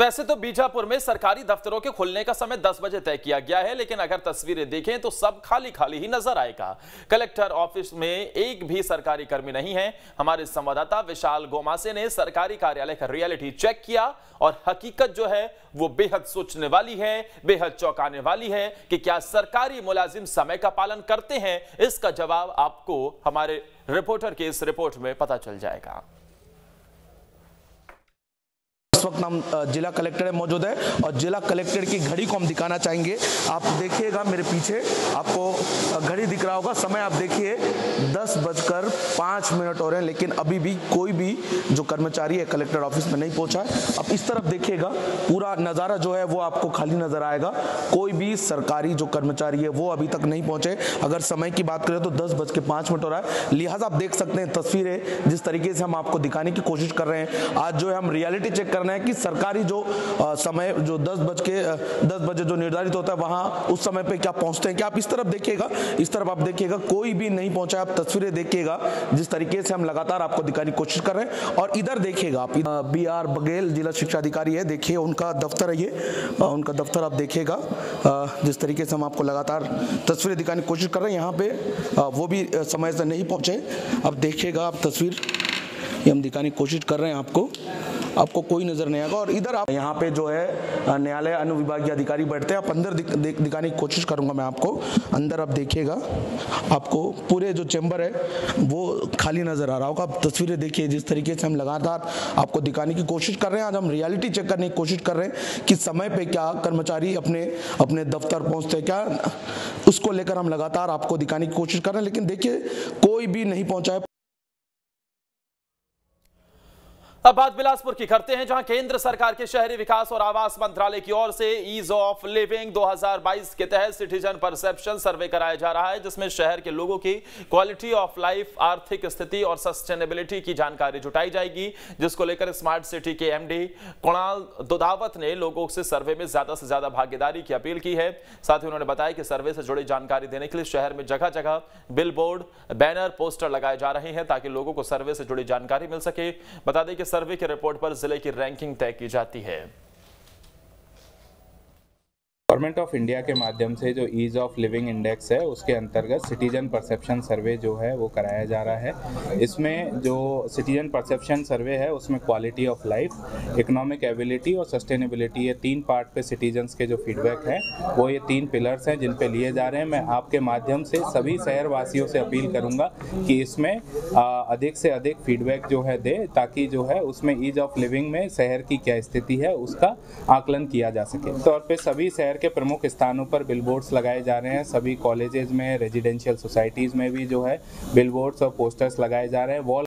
वैसे तो बीजापुर में सरकारी दफ्तरों के खुलने का समय 10 बजे तय किया गया है, लेकिन अगर तस्वीरें देखें तो सब खाली खाली ही नजर आएगा। कलेक्टर ऑफिस में एक भी सरकारी कर्मी नहीं है। हमारे संवाददाता विशाल गोमासे ने सरकारी कार्यालय का रियलिटी चेक किया और हकीकत जो है वो बेहद सोचने वाली है, बेहद चौंकाने वाली है कि क्या सरकारी मुलाजिम समय का पालन करते हैं। इसका जवाब आपको हमारे रिपोर्टर के इस रिपोर्ट में पता चल जाएगा। वक्त नाम जिला कलेक्टर मौजूद है और जिला कलेक्टर की घड़ी को हम दिखाना चाहेंगे। आप देखिएगा मेरे पीछे आपको घड़ी दिख रहा होगा। समय आप देखिए 10:05 हो रहे हैं, लेकिन अभी भी कोई भी जो कर्मचारी है कलेक्टर ऑफिस में नहीं पहुंचा है। अब इस तरफ देखिएगा पूरा नज़ारा जो है वो आपको खाली नजर आएगा। कोई भी सरकारी जो कर्मचारी है वो अभी तक नहीं पहुंचे। अगर समय की बात करें तो 10:05 हो रहा है, लिहाजा आप देख सकते हैं तस्वीरें जिस तरीके से हम आपको दिखाने की कोशिश कर रहे हैं। आज जो है हम रियलिटी चेक करना है कि सरकारी जो समय जो 10 बजे जो निर्धारित होता है वहां उस समय पे क्या पहुंचते हैं। क्या आप इस तरफ देखिएगा, इस तरफ आप देखिएगा कोई भी नहीं पहुंचा। आप तस्वीरें देखिएगा जिस तरीके से हम लगातार आपको दिखाने की कोशिश कर रहे हैं। और इधर देखिएगा आप बीआर बघेल जिला शिक्षा अधिकारी है, देखिए उनका दफ्तर है ये, उनका दफ्तर आप देखिएगा जिस तरीके से हम आपको लगातार तस्वीरें दिखाने की कोशिश कर रहे हैं। यहाँ पे वो भी समय से नहीं पहुंचे। अब देखिएगा आप तस्वीर ये हम दिखाने की कोशिश कर रहे हैं, आपको कोई नजर नहीं आएगा। और इधर आप यहाँ पे जो है न्यायालय अनुविभागीय अधिकारी बैठते हैं, आप अंदर दिखाने की कोशिश करूंगा मैं आपको। अंदर आप देखिएगा आपको पूरे जो चैम्बर है वो खाली नजर आ रहा होगा। आप तस्वीरें देखिए जिस तरीके से हम लगातार आपको दिखाने की कोशिश कर रहे हैं। आज हम रियलिटी चेक करने की कोशिश कर रहे हैं कि समय पर क्या कर्मचारी अपने दफ्तर पहुँचते क्या, उसको लेकर हम लगातार आपको दिखाने की कोशिश कर रहे हैं, लेकिन देखिए कोई भी नहीं पहुँचा है। अब बात बिलासपुर की करते हैं, जहां केंद्र सरकार के शहरी विकास और आवास मंत्रालय की ओर से ईज ऑफ लिविंग 2022 के तहत सिटीजन परसेप्शन सर्वे कराया जा रहा है, जिसमें शहर के लोगों की क्वालिटी ऑफ लाइफ, आर्थिक स्थिति और सस्टेनेबिलिटी की जानकारी जुटाई जाएगी, जिसको लेकर स्मार्ट सिटी के एमडी कोणाल दुदावत ने लोगों से सर्वे में ज्यादा से ज्यादा भागीदारी की अपील की है। साथ ही उन्होंने बताया कि सर्वे से जुड़ी जानकारी देने के लिए शहर में जगह जगह बिल बोर्ड, बैनर, पोस्टर लगाए जा रहे हैं ताकि लोगों को सर्वे से जुड़ी जानकारी मिल सके। बता दें कि सर्वे की रिपोर्ट पर जिले की रैंकिंग तय की जाती है। गवर्नमेंट ऑफ इंडिया के माध्यम से जो ईज़ ऑफ लिविंग इंडेक्स है उसके अंतर्गत सिटीजन परसेप्शन सर्वे जो है वो कराया जा रहा है। इसमें जो सिटीजन परसेप्शन सर्वे है उसमें quality of life, economic ability और सस्टेनेबिलिटी, ये तीन पार्ट पे सिटीजन्स के जो फीडबैक हैं वो ये तीन पिलर्स हैं जिन पे लिए जा रहे हैं। मैं आपके माध्यम से सभी शहरवासियों से अपील करूँगा कि इसमें अधिक से अधिक फीडबैक जो है दे, ताकि जो है उसमें ईज़ ऑफ लिविंग में शहर की क्या स्थिति है उसका आकलन किया जा सके। तौर पर सभी शहर के प्रमुख स्थानों पर बिलबोर्ड्स लगाए जा रहे हैं। सभी कॉलेजेस में, रेजिडेंशियल सोसाइटीज़ में भी जो है बिलबोर्ड्स और पोस्टर्स लगाए जा रहे हैं। वॉल